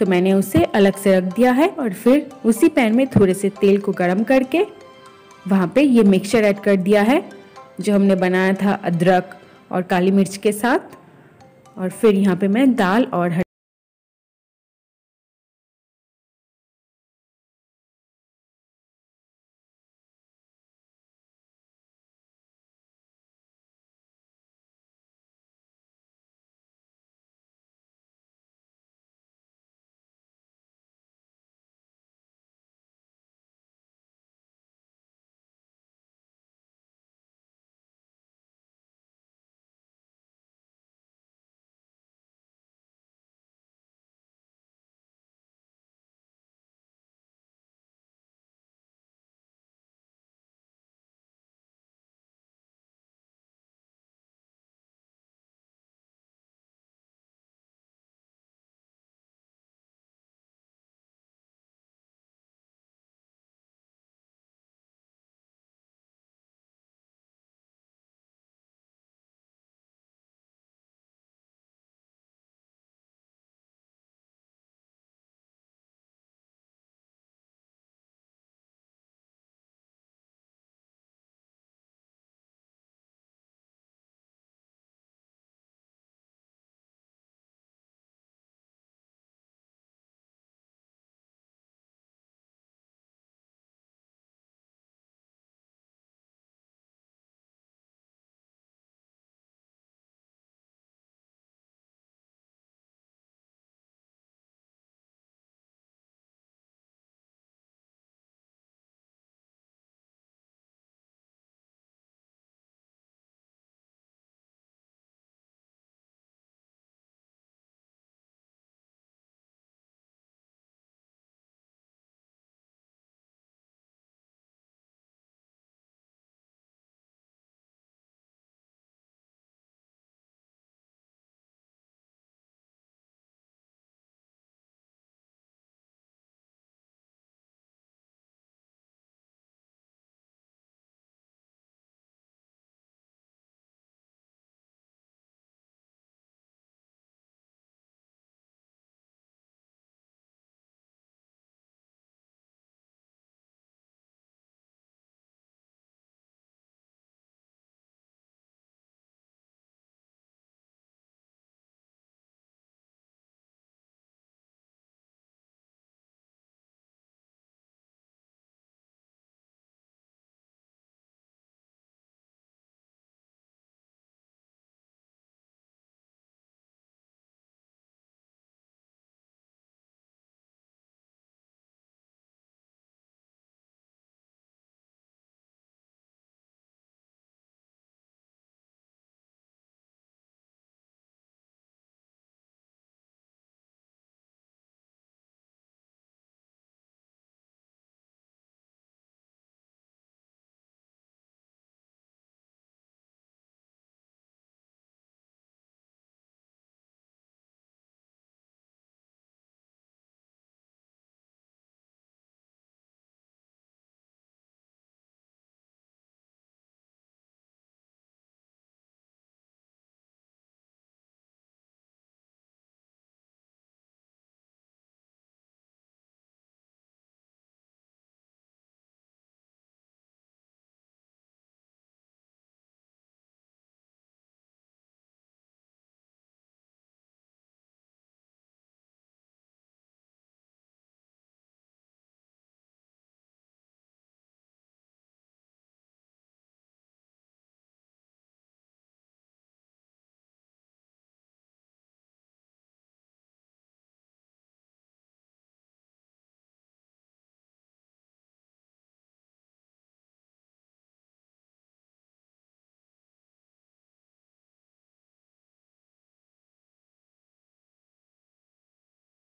तो मैंने उसे अलग से रख दिया है। और फिर उसी पैन में थोड़े से तेल को गर्म करके वहाँ पे ये मिक्सचर ऐड कर दिया है जो हमने बनाया था अदरक और काली मिर्च के साथ। और फिर यहाँ पे मैं दाल और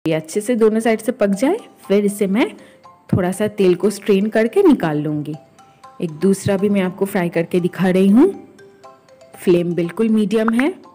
ये अच्छे से दोनों साइड से पक जाए। फिर इसे मैं थोड़ा सा तेल को स्ट्रेन करके निकाल लूँगी। एक दूसरा भी मैं आपको फ्राई करके दिखा रही हूँ। फ्लेम बिल्कुल मीडियम है।